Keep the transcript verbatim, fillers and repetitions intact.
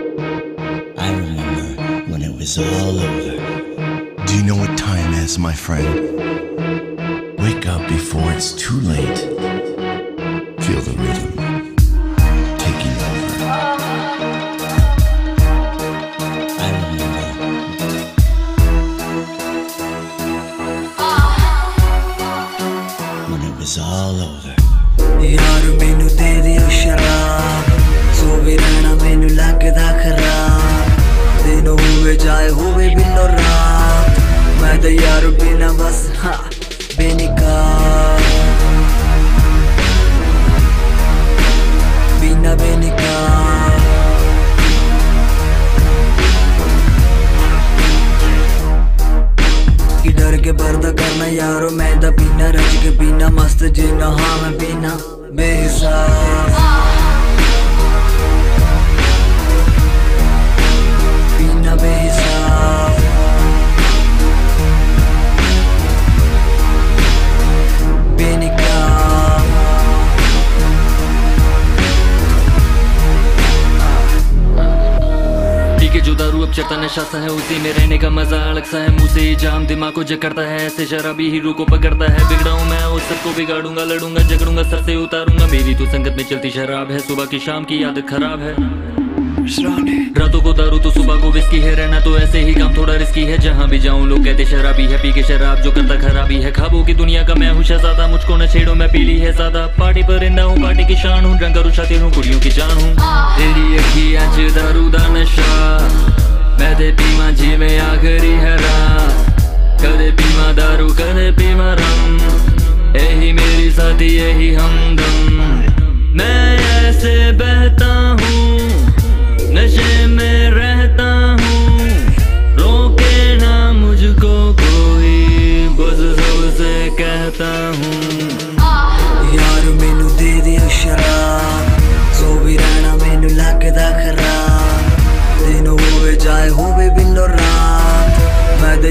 I remember when it was all over. Do you know what time is, my friend? Wake up before it's too late. Feel the rhythm taking over. I remember when it was all over. यार मैनू तेरी शराब सोवे रहना मैनू लगदा खराब दिन होवे जाए होवे बिनो रात मैं तो यार बिना बस हाँ बेनिकाब बिना बेनिकाब कि डर के पर्दा करना यारो मैं तो बिना रज के बिना मस्त जीना हाँ मैं बिना बेहिसाब बिना बेहिसाब बेनिकाब ठीक है जो दारू अब चढ़ता नशा सा है उसी में रहने का मजा अलग सा है। मुँह से जाम दिमाग को जकड़ता है ऐसे शराबी हीरो को पकड़ता है। बिगड़ा हूँ मैं उस सबको बिगाड़ूंगा लड़ूंगा झगड़ूंगा सर से उतारूंगा। मेरी तो संगत में चलती शराब है सुबह की शाम की आदत खराब है। रातों को दारू तो सुबह को विस्की है रहना तो ऐसे ही काम थोड़ा रिस्की है। जहाँ भी जाऊँ लोग कहते शराबी है पी के शराब जो करता खराबी है। खाबों की दुनिया का मैं हूँ शहज़ादा मुझको न छेड़ो मैं पी ली है ज़्यादा। पार्टी परिंदा हूँ पार्टी की शान हूँ रंगा रुशाती हूँ कुड़ियों की जान हूँ। तेरी अखियाँ च दारू दा नशा मैं ते पीवा जिवें आखरी हैरान कदे पीवा दारू कदे पीवा रम यही मेरी साथी यही हमदम। मैं ऐसे बहता हूँ नशे में रहता हूँ रोके ना मुझको कोई बस सबसे कहता हूँ। यार मैनू दे दिया शराब सो भी रहना मैनू लगदा खराब दिन होवे जाए होवे बिनो रात मैं तो